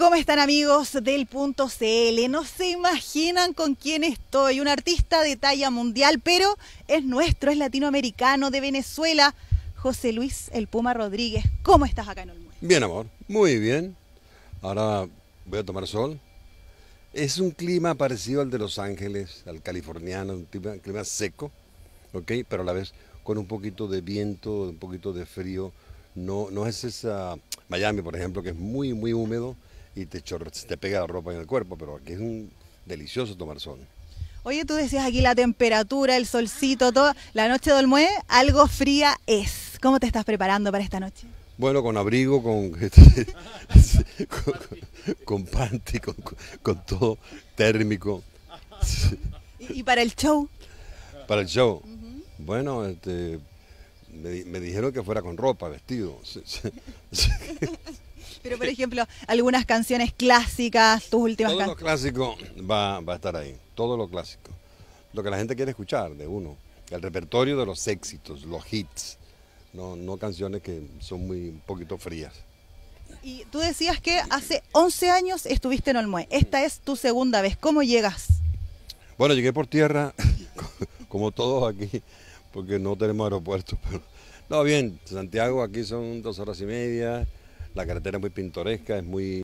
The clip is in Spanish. ¿Cómo están, amigos del Punto CL? No se imaginan con quién estoy. Un artista de talla mundial, pero es nuestro, es latinoamericano, de Venezuela. José Luis El Puma Rodríguez. ¿Cómo estás acá en Olmué? Bien, amor. Muy bien. Ahora voy a tomar sol. Es un clima parecido al de Los Ángeles, al californiano, un clima seco, ¿ok? Pero a la vez con un poquito de viento, un poquito de frío. No es esa Miami, por ejemplo, que es muy, muy húmedo y te pega la ropa en el cuerpo, pero aquí es un delicioso tomar sol. Oye, tú decías aquí la temperatura, el solcito, todo. La noche de Olmué, algo fría es. ¿Cómo te estás preparando para esta noche? Bueno, con abrigo, con panty, con todo térmico. ¿Y para el show? Para el show. Bueno, me dijeron que fuera con ropa, vestido. Pero, por ejemplo, algunas canciones clásicas, tus últimas canciones. Todo lo clásico va a estar ahí, todo lo clásico. Lo que la gente quiere escuchar de uno, el repertorio de los éxitos, los hits, no canciones que son muy un poquito frías. Y tú decías que hace 11 años estuviste en Olmué, esta es tu segunda vez, ¿cómo llegas? Bueno, llegué por tierra, como todos aquí, porque no tenemos aeropuerto. Pero... No, bien, Santiago aquí son 2 horas y media. La carretera es muy pintoresca, es muy...